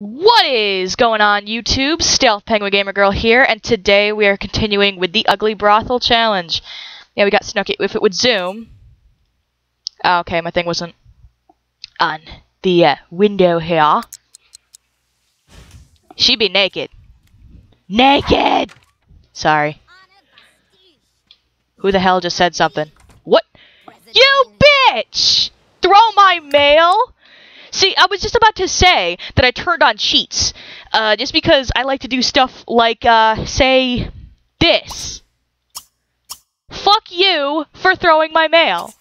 What is going on, YouTube? Stealth Penguin Gamer Girl here, and today we are continuing with the Ugly Brothel Challenge. Yeah, we got Snooki. If it would zoom... Oh, okay, my thing wasn't on the window here. She'd be naked. Naked! Sorry. Who the hell just said something? What? You bitch! Throw my mail? See, I was just about to say that I turned on cheats, just because I like to do stuff like, say, this. Fuck you for throwing my mail.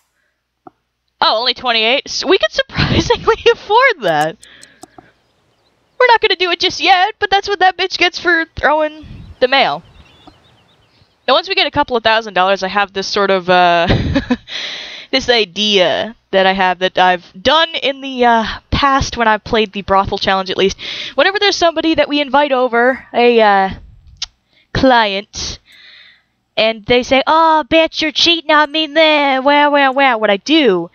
Oh, only 28? So we could surprisingly afford that. We're not gonna do it just yet, but that's what that bitch gets for throwing the mail. Now, once we get a couple of $1000s, I have this sort of, this idea that I have that I've done in the past when I've played the brothel challenge, at least. Whenever there's somebody that we invite over, a client, and they say, "Oh, bitch, you're cheating on me there, wow." What I do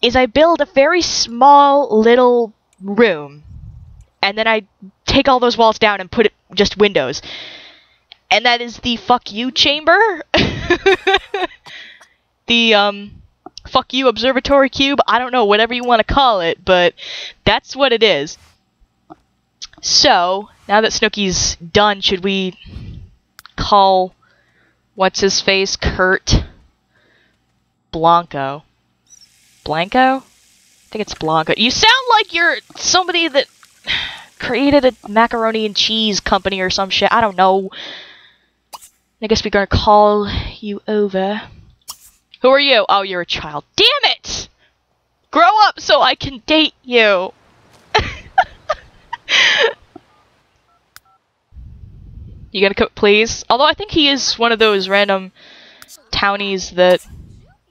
is I build a very small little room, and then I take all those walls down and put it just windows. And that is the fuck you chamber. The, fuck you observatory cube, I don't know, whatever you want to call it, but that's what it is. So, now that Snooki's done, should we call what's-his-face Kurt Blanco? Blanco? I think it's Blanco. You sound like you're somebody that created a macaroni and cheese company or some shit, I don't know. I guess we're gonna call you over. Who are you? Oh, you're a child. Damn it! Grow up so I can date you. You gonna come, please? Although I think he is one of those random townies that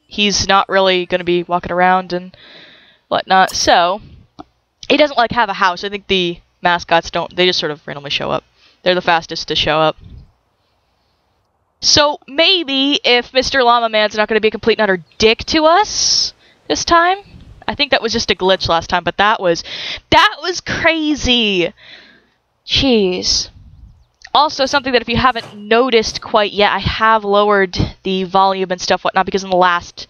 he's not really gonna be walking around and whatnot. So, he doesn't, like, have a house. I think the mascots don't. They just sort of randomly show up. They're the fastest to show up. So, maybe if Mr. Llama Man's not going to be a complete and utter dick to us this time. I think that was just a glitch last time, but that was crazy. Jeez. Also, something that if you haven't noticed quite yet, I have lowered the volume and stuff, whatnot, because in the last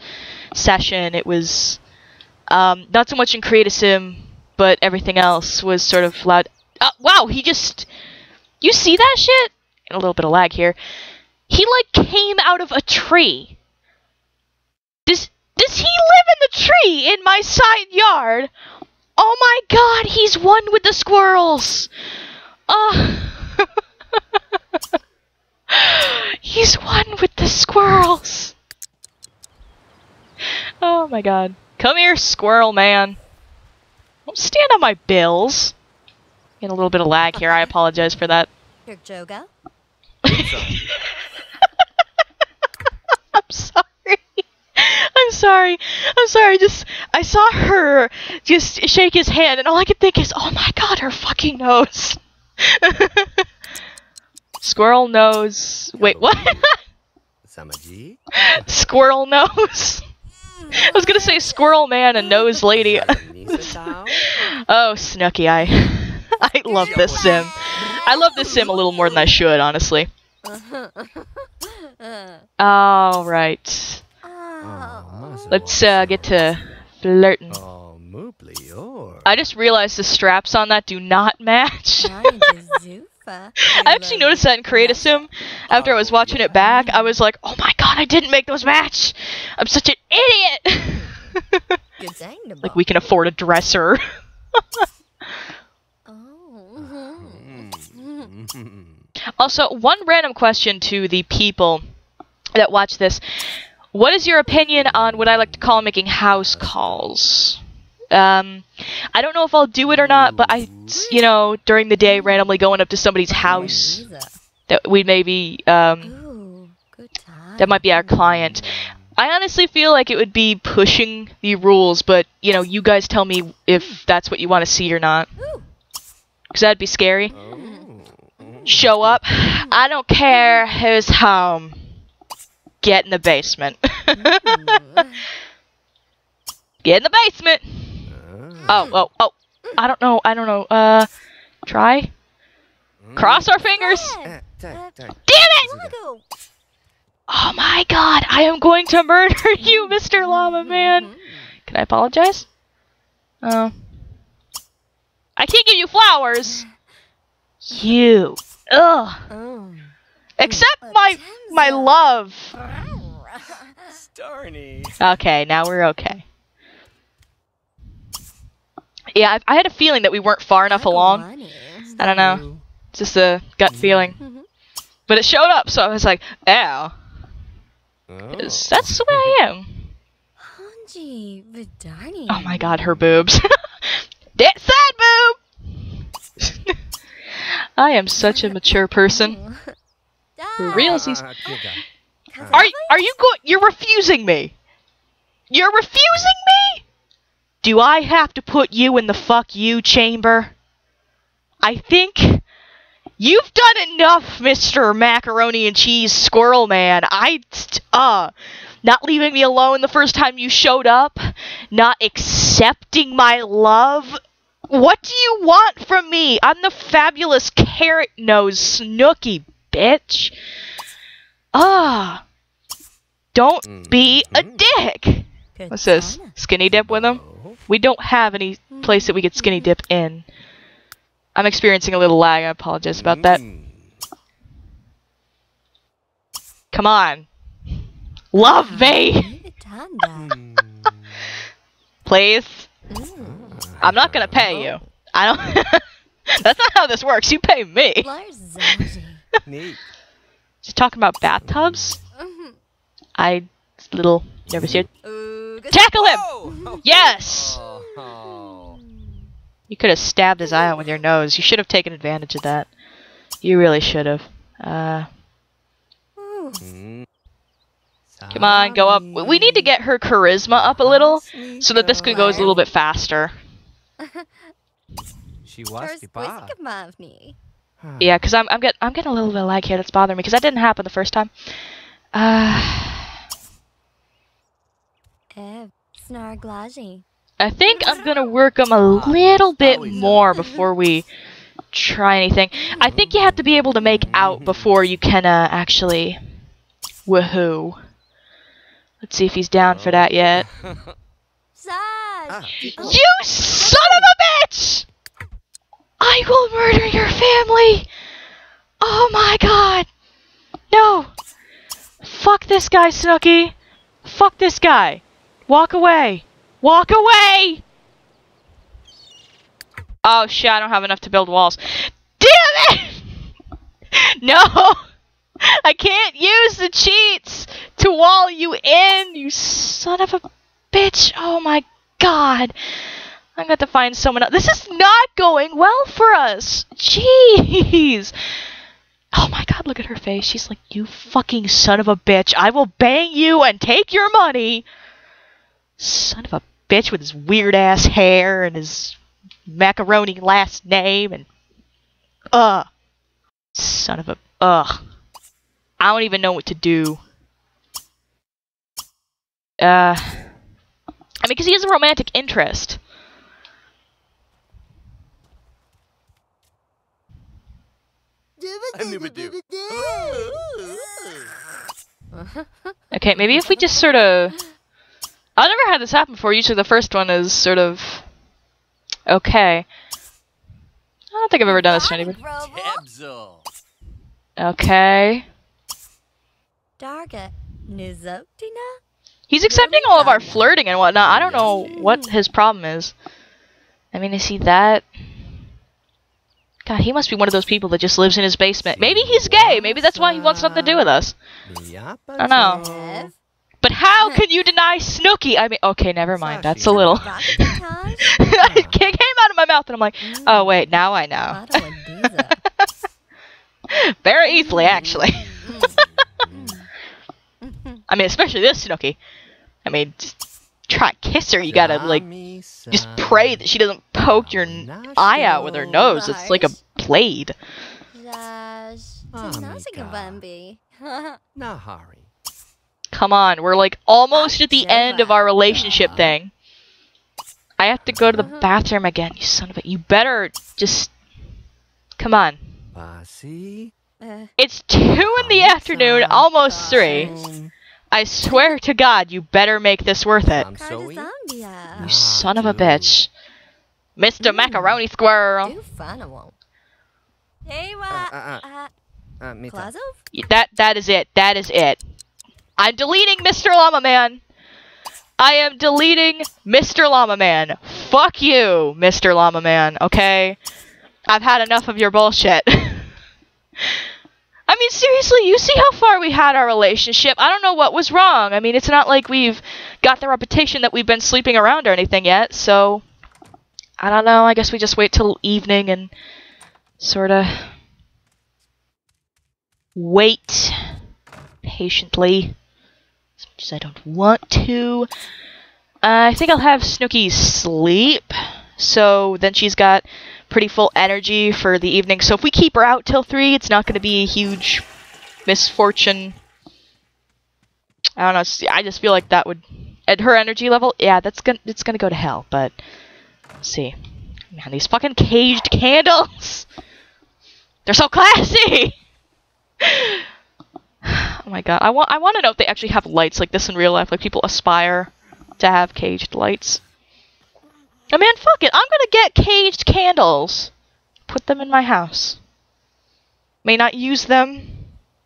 session it was, not so much in Create a Sim, but everything else was sort of loud. Oh, wow, he just... You see that shit? And a little bit of lag here. He, like, came out of a tree. Does he live in the tree in my side yard? Oh my god, he's one with the squirrels! He's one with the squirrels! Oh my god. Come here, squirrel man. Don't stand on my bills. Getting a little bit of lag here, I apologize for that. Your Joga? I'm sorry, just, I saw her just shake his hand, and all I could think is, oh my god, her fucking nose. Squirrel nose, wait, what? Squirrel nose. I was gonna say squirrel man and nose lady. Oh, Snooki, I love this sim. I love this sim a little more than I should, honestly. Alright. Let's get to flirting. I just realized the straps on that do not match. I actually noticed that in Create a Sim. After I was watching it back, I was like, oh my god, I didn't make those match! I'm such an idiot! Like, we can afford a dresser. Also, one random question to the people that watch this. What is your opinion on what I like to call making house calls? I don't know if I'll do it or not, but I, you know, during the day randomly going up to somebody's house that we maybe, that might be our client. I honestly feel like it would be pushing the rules, but, you know, you guys tell me if that's what you want to see or not. Because that'd be scary. Show up. I don't care who's home. Get in the basement. Get in the basement. Oh, I don't know. Try. Cross our fingers! Damn it! Oh my god, I am going to murder you, Mr. Llama Man! Can I apologize? Oh. I can't give you flowers! You. Ugh. Accept my love! Okay, now we're okay. Yeah, I had a feeling that we weren't far enough along. I don't know. It's just a gut feeling. But it showed up, so I was like, ow. That's the way I am. Oh my god, her boobs. That side boob! I am such a mature person. For realsies. Are you going? You're refusing me. You're refusing me? Do I have to put you in the fuck you chamber? I think you've done enough, Mr. Macaroni and Cheese Squirrel Man. Not leaving me alone the first time you showed up, not accepting my love. What do you want from me? I'm the fabulous carrot nose Snooki, bitch. Don't be a dick. What's this? Skinny dip with him? We don't have any place that we could skinny dip in. I'm experiencing a little lag. I apologize about that. Come on. Love me! Please? I'm not gonna pay you. I don't... That's not how this works. You pay me. Just talking about bathtubs? I... little... nervous here. Tackle him! Yes! You could have stabbed his eye out with your nose. You should have taken advantage of that. You really should have. Come on, go up. We need to get her charisma up a little so that this could go a little bit faster. Yeah, because I'm getting a little bit of lag here. That's bothering me because that didn't happen the first time. I think I'm gonna work him a little bit more before we try anything. I think you have to be able to make out before you can actually woohoo. Let's see if he's down for that yet. You son of a bitch! I will murder your family! Oh my god! No! Fuck this guy, Snooki! Fuck this guy! Walk away! Walk away! Oh shit, I don't have enough to build walls. Damn it! No! I can't use the cheats to wall you in, you son of a bitch! Oh my god! I'm gonna have to find someone else. This is not going well for us! Jeez! Oh my god, look at her face. She's like, you fucking son of a bitch. I will bang you and take your money! Son of a bitch with his weird ass hair and his macaroni last name and son of a I don't even know what to do. I mean, because he has a romantic interest. Okay, maybe if we just sort of. I've never had this happen before. Usually the first one is sort of... okay. I don't think I've ever done this to anybody. Okay. He's accepting all of our flirting and whatnot. I don't know what his problem is. I mean, is he that... God, he must be one of those people that just lives in his basement. Maybe he's gay. Maybe that's why he wants nothing to do with us. I don't know. But how can you deny Snooki? I mean, okay, never mind. That's a little. It came out of my mouth, and I'm like, oh wait, now I know. Very easily, actually. I mean, especially this Snooki. I mean, just try to kiss her. You gotta like, just pray that she doesn't poke your eye out with her nose. It's like a blade. Come on, we're like almost at the end of our relationship thing. I have to go to the bathroom again, you son of a- you better just- Come on. It's 2 in the afternoon, almost 3. I swear to God, you better make this worth it. You son of a bitch. Mr. Macaroni Squirrel. That is it. That is it. I'm deleting Mr. Llama Man. I am deleting Mr. Llama Man. Fuck you, Mr. Llama Man, okay? I've had enough of your bullshit. I mean, seriously, you see how far we had our relationship. I don't know what was wrong. I mean, it's not like we've got the reputation that we've been sleeping around or anything yet, so... I don't know, I guess we just wait till evening and... sorta... wait... patiently. Because I don't want to. I think I'll have Snooki sleep, so then she's got pretty full energy for the evening. So if we keep her out till 3, it's not going to be a huge misfortune. I don't know. I just feel like that would, at her energy level, yeah, that's gonna, it's going to go to hell. But let's see, man, these fucking caged candles—they're so classy. Oh my god, I want to know if they actually have lights like this in real life, like people aspire to have caged lights. Oh man, fuck it, I'm gonna get caged candles. Put them in my house. May not use them,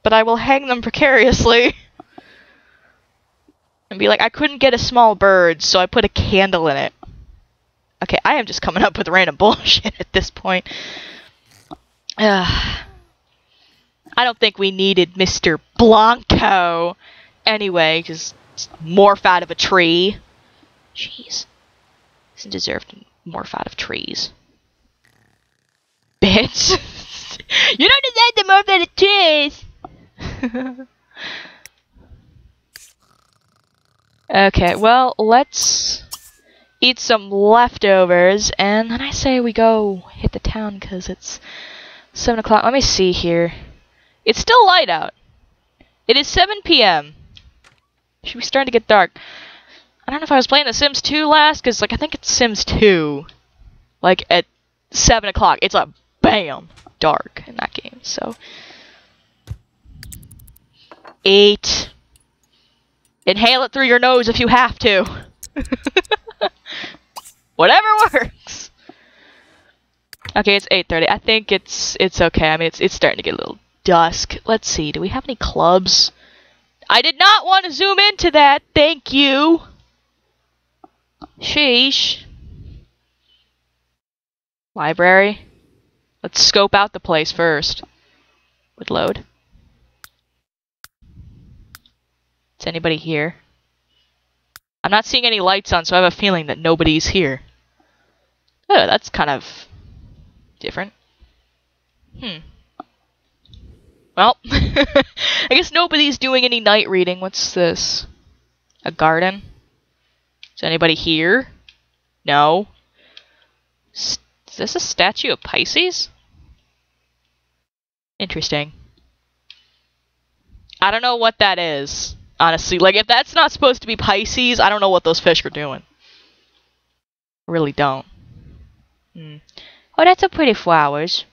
but I will hang them precariously. And be like, I couldn't get a small bird, so I put a candle in it. Okay, I am just coming up with random bullshit at this point. Ugh. I don't think we needed Mr. Blanco anyway, because it's morph out of a tree. Jeez. Doesn't deserve to morph out of trees. Bitch. You don't deserve to morph out of trees! Okay, well, let's eat some leftovers, and then I say we go hit the town, because it's 7 o'clock. Let me see here. It's still light out. It is 7 p.m. Should be starting to get dark. I don't know if I was playing The Sims 2 last, because like I think it's Sims 2. Like at 7 o'clock, it's like bam, dark in that game. So 8. Inhale it through your nose if you have to. Whatever works. Okay, it's 8:30. I think it's okay. I mean, it's starting to get a little dusk. Let's see, do we have any clubs? I did not want to zoom into that, thank you! Sheesh. Library. Let's scope out the place first. Would load. Is anybody here? I'm not seeing any lights on, so I have a feeling that nobody's here. Oh, that's kind of... different. Hmm. Well, I guess nobody's doing any night reading. What's this? A garden? Is anybody here? No. Is this a statue of Pisces? Interesting. I don't know what that is, honestly. Like, if that's not supposed to be Pisces, I don't know what those fish are doing. I really don't. Oh, that's a pretty flowers.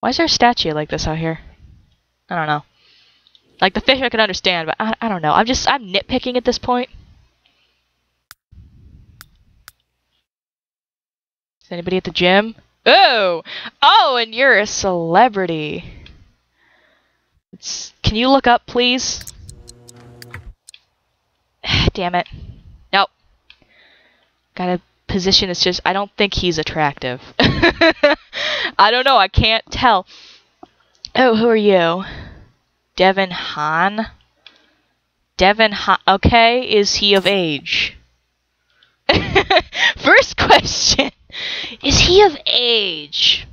Why is there a statue like this out here? I don't know. Like, the fish I can understand, but I don't know. I'm nitpicking at this point. Is anybody at the gym? Oh! Oh, and you're a celebrity. Can you look up, please? Damn it. Nope. Got a position that's just... I don't think he's attractive. I don't know, I can't tell. Oh, who are you? Devin Hahn? Devin Hahn. Okay, is he of age? First question. Is he of age?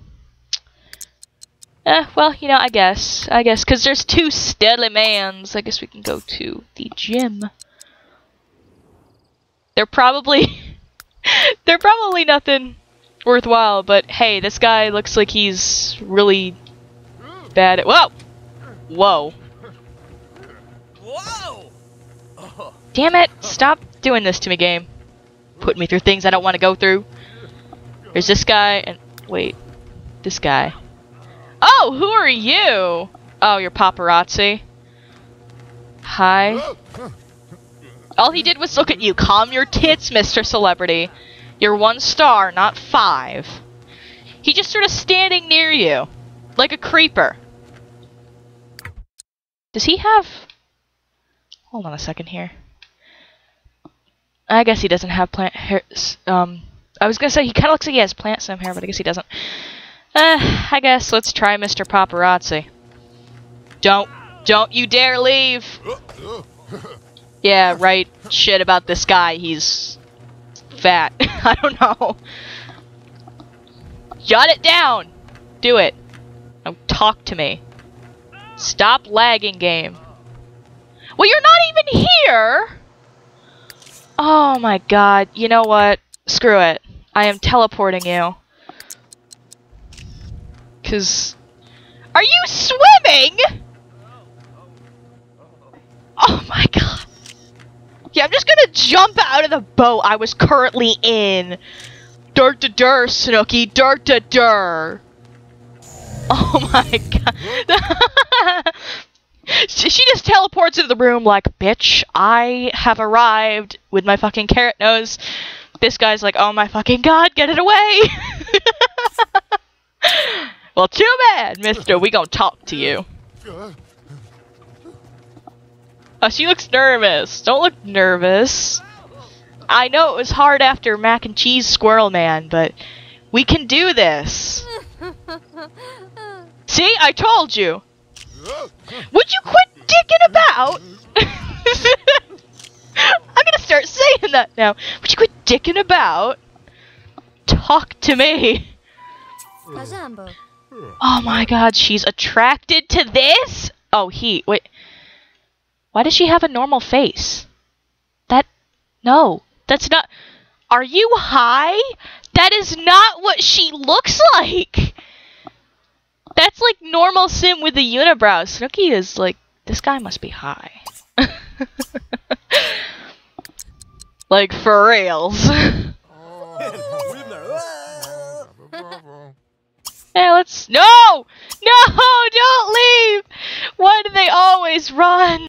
Well, you know, I guess, because there's 2 steady mans. I guess we can go to the gym. They're probably... they're probably nothing... worthwhile, but hey, this guy looks like he's really bad at— whoa! Whoa. Whoa! Damn it! Stop doing this to me, game. Put me through things I don't want to go through. There's this guy, and— wait. This guy. Oh, who are you? Oh, you're paparazzi. Hi. All he did was look at you. Calm your tits, Mr. Celebrity. You're 1 star, not 5. He just sort of standing near you. Like a creeper. Does he have... Hold on a second here. I guess he doesn't have plant hair... I was gonna say, he kinda looks like he has plant sim hair, but I guess he doesn't. I guess let's try Mr. Paparazzi. Don't you dare leave! Yeah, right. Shit about this guy, he's... fat. I don't know. Jot it down! Do it. Don't talk to me. Stop lagging, game. Well, you're not even here! Oh my god. You know what? Screw it. I am teleporting you. 'Cause... Are you swimming?! Oh my god. Yeah, I'm just gonna jump out of the boat I was currently in. Dirt-to-dur, Snooki. Dirt-to-dur. Oh my god. She just teleports into the room like, bitch, I have arrived with my fucking carrot nose. This guy's like, oh my fucking god, get it away. Well, too bad, mister. We gonna talk to you. Oh, she looks nervous. Don't look nervous. I know it was hard after Mac and Cheese Squirrel Man, but we can do this. See? I told you. Would you quit dicking about? I'm gonna start saying that now. Would you quit dicking about? Talk to me. Oh my god, she's attracted to this? Oh, he... Wait. Why does she have a normal face? That... No. That's not... Are you high? That is not what she looks like! That's like normal sim with the unibrow. Snooki is like... This guy must be high. Like, for reals. Hey, let's... No! No! Don't leave! Why do they always run?